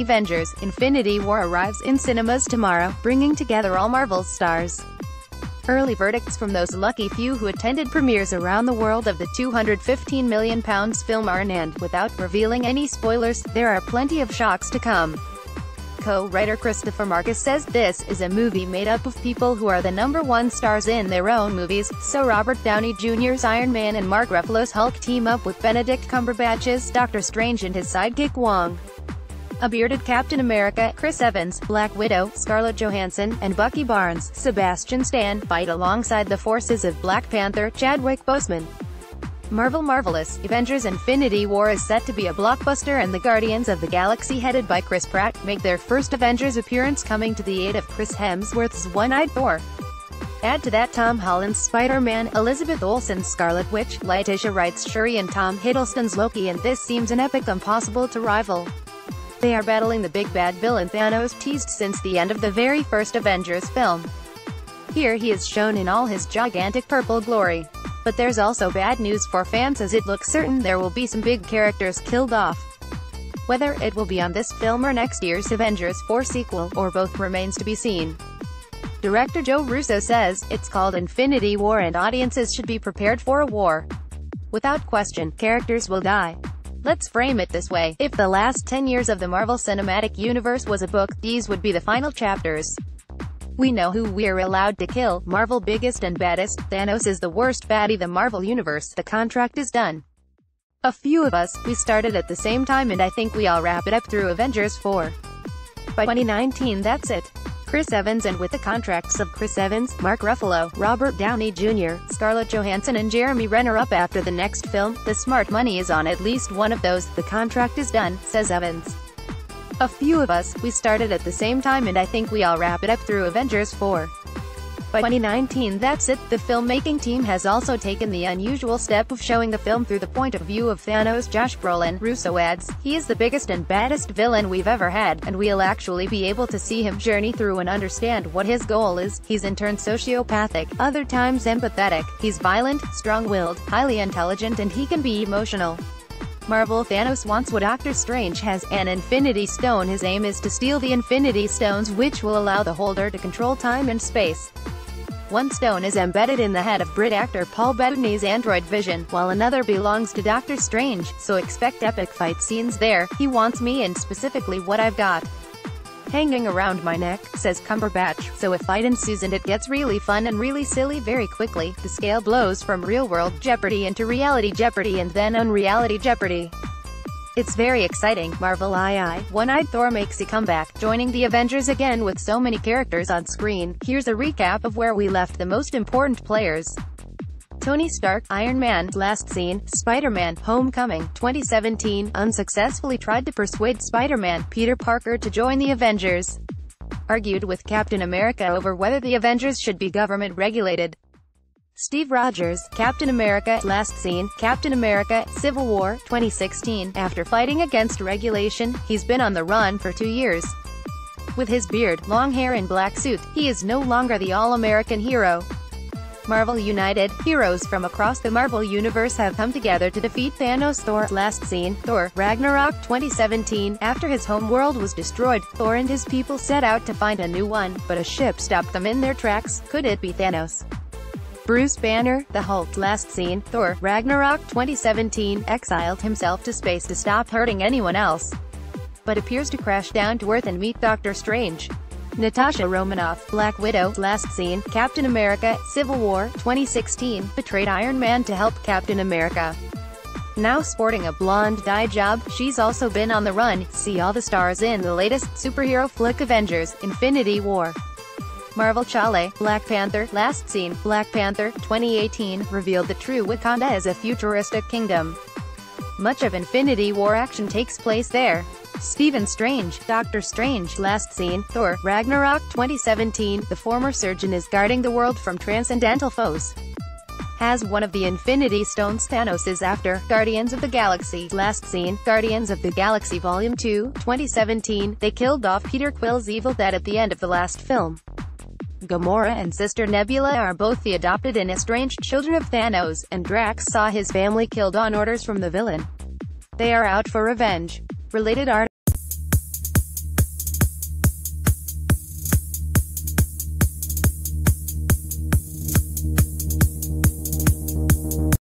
Avengers: Infinity War arrives in cinemas tomorrow, bringing together all Marvel stars. Early verdicts from those lucky few who attended premieres around the world of the £215 million film are in hand. Without revealing any spoilers, there are plenty of shocks to come. Co-writer Christopher Markus says this is a movie made up of people who are the #1 stars in their own movies, so Robert Downey Jr.'s Iron Man and Mark Ruffalo's Hulk team up with Benedict Cumberbatch's Dr. Strange and his sidekick Wong. A bearded Captain America, Chris Evans, Black Widow, Scarlett Johansson, and Bucky Barnes, Sebastian Stan, fight alongside the forces of Black Panther, Chadwick Boseman. Marvelous, Avengers: Infinity War is set to be a blockbuster, and the Guardians of the Galaxy headed by Chris Pratt make their first Avengers appearance, coming to the aid of Chris Hemsworth's one-eyed Thor. Add to that Tom Holland's Spider-Man, Elizabeth Olsen's Scarlet Witch, Letitia Wright's Shuri, and Tom Hiddleston's Loki, and this seems an epic impossible to rival. They are battling the big bad villain Thanos, teased since the end of the very first Avengers film. Here he is shown in all his gigantic purple glory. But there's also bad news for fans, as it looks certain there will be some big characters killed off. Whether it will be on this film or next year's Avengers 4 sequel, or both, remains to be seen. Director Joe Russo says, "It's called Infinity War and audiences should be prepared for a war. Without question, characters will die. Let's frame it this way, if the last 10 years of the Marvel Cinematic Universe was a book, these would be the final chapters. We know who we're allowed to kill, Marvel biggest and baddest, Thanos is the worst baddie the Marvel Universe, the contract is done. A few of us, we started at the same time, and I think we all wrap it up through Avengers 4. By 2019 that's it." Chris Evans, and with the contracts of Chris Evans, Mark Ruffalo, Robert Downey Jr., Scarlett Johansson and Jeremy Renner up after the next film, the smart money is on at least one of those, the contract is done, says Evans. "A few of us, we started at the same time, and I think we all wrap it up through Avengers 4. By 2019 that's it." The filmmaking team has also taken the unusual step of showing the film through the point of view of Thanos. Josh Brolin, Russo adds, "He is the biggest and baddest villain we've ever had, and we'll actually be able to see him journey through and understand what his goal is. He's in turn sociopathic, other times empathetic, he's violent, strong-willed, highly intelligent, and he can be emotional. Marvel Thanos wants what Doctor Strange has, an Infinity Stone. His aim is to steal the Infinity Stones, which will allow the holder to control time and space. One stone is embedded in the head of Brit actor Paul Bettany's android Vision, while another belongs to Doctor Strange, so expect epic fight scenes there. He wants me and specifically what I've got hanging around my neck," says Cumberbatch, "so if fight ensues and it gets really fun and really silly very quickly, the scale blows from real-world Jeopardy into reality Jeopardy and then unreality Jeopardy. It's very exciting." Marvel One-Eyed Thor makes a comeback, joining the Avengers again with so many characters on screen. Here's a recap of where we left the most important players. Tony Stark, Iron Man, last seen, Spider-Man, Homecoming, 2017, unsuccessfully tried to persuade Spider-Man, Peter Parker, to join the Avengers. Argued with Captain America over whether the Avengers should be government-regulated. Steve Rogers, Captain America, last seen, Captain America, Civil War, 2016, after fighting against regulation, he's been on the run for 2 years. With his beard, long hair and black suit, he is no longer the all-American hero. Marvel United, heroes from across the Marvel Universe have come together to defeat Thanos. Thor, last seen, Thor, Ragnarok, 2017, after his home world was destroyed, Thor and his people set out to find a new one, but a ship stopped them in their tracks. Could it be Thanos? Bruce Banner, the Hulk, last seen, Thor, Ragnarok, 2017, exiled himself to space to stop hurting anyone else, but appears to crash down to Earth and meet Doctor Strange. Natasha Romanoff, Black Widow, last seen, Captain America, Civil War, 2016, betrayed Iron Man to help Captain America. Now sporting a blonde dye job, she's also been on the run. See all the stars in the latest superhero flick Avengers: Infinity War. Marvel Chale, Black Panther, last seen, Black Panther, 2018, revealed the true Wakanda as a futuristic kingdom. Much of Infinity War action takes place there. Stephen Strange, Doctor Strange, last seen, Thor, Ragnarok, 2017, the former surgeon is guarding the world from transcendental foes. Has one of the Infinity Stones Thanos is after. Guardians of the Galaxy, last seen, Guardians of the Galaxy Volume 2, 2017, they killed off Peter Quill's evil dad at the end of the last film. Gamora and sister Nebula are both the adopted and estranged children of Thanos, and Drax saw his family killed on orders from the villain. They are out for revenge. Related art.